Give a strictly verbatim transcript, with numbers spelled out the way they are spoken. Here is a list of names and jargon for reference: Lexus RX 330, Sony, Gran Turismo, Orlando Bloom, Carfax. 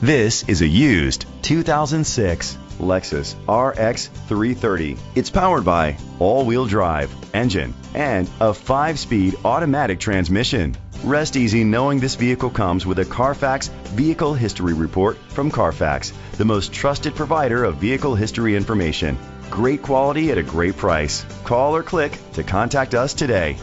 This is a used two thousand six Lexus R X three thirty. It's powered by all-wheel drive, engine, and a five-speed automatic transmission. Rest easy knowing this vehicle comes with a Carfax Vehicle History Report from Carfax, the most trusted provider of vehicle history information. Great quality at a great price. Call or click to contact us today.